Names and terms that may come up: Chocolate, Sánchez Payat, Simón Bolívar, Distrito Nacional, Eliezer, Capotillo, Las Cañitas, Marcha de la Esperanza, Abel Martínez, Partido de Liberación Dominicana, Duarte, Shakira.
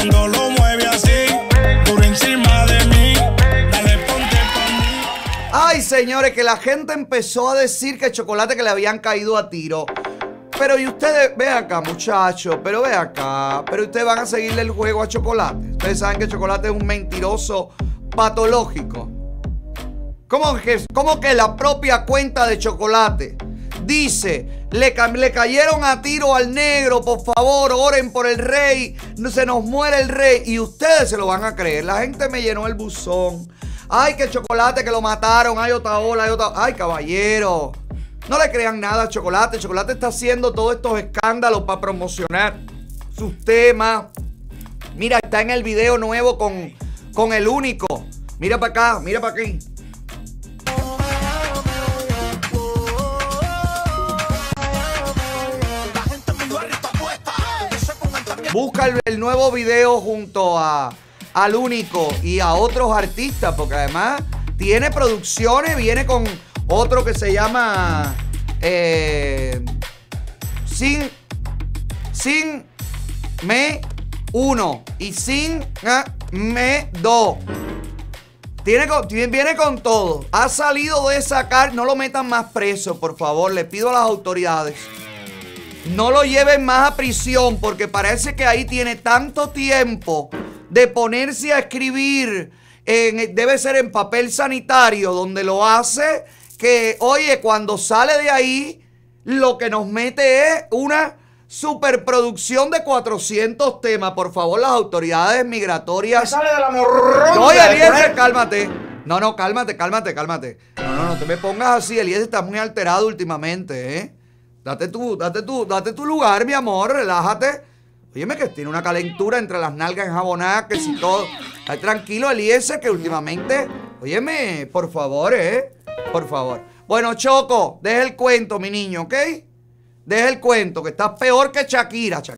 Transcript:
cuando lo mueve así, por encima de mí, dale, ponte pa' mí. Ay, señores, que la gente empezó a decir que Chocolate que le habían caído a tiro. Pero y ustedes, ve acá, muchachos, pero ve acá. Pero ustedes van a seguirle el juego a Chocolate. Ustedes saben que Chocolate es un mentiroso patológico. ¿Cómo que la propia cuenta de Chocolate dice, le cayeron a tiro al negro, por favor, oren por el rey, se nos muere el rey? Y ustedes se lo van a creer. La gente me llenó el buzón. Ay, que Chocolate, que lo mataron, hay otra ola, hay otra... Ay, caballero, no le crean nada a Chocolate. Chocolate está haciendo todos estos escándalos para promocionar sus temas. Mira, está en el video nuevo con el único. Mira para acá, mira para aquí. Busca el nuevo video junto al único y a otros artistas, porque además tiene producciones, viene con otro que se llama Sin Me 1 y Sin Me 2. Viene con todo. Ha salido de sacar, no lo metan más preso, por favor, le pido a las autoridades. No lo lleven más a prisión porque parece que ahí tiene tanto tiempo de ponerse a escribir, debe ser en papel sanitario donde lo hace, que oye, cuando sale de ahí lo que nos mete es una superproducción de 400 temas. Por favor, las autoridades migratorias... ¡Sale de la morronga! No, Eliezer, cálmate. No, cálmate. No, te me pongas así, Eliezer, estás muy alterado últimamente, ¿eh? Date tu lugar, mi amor, relájate. Óyeme que tiene una calentura entre las nalgas enjabonadas, que si todo... Ay, tranquilo, Eliezer, que últimamente... Óyeme, por favor, por favor. Bueno, Choco, deja el cuento, mi niño, ¿ok? Deja el cuento, que estás peor que Shakira.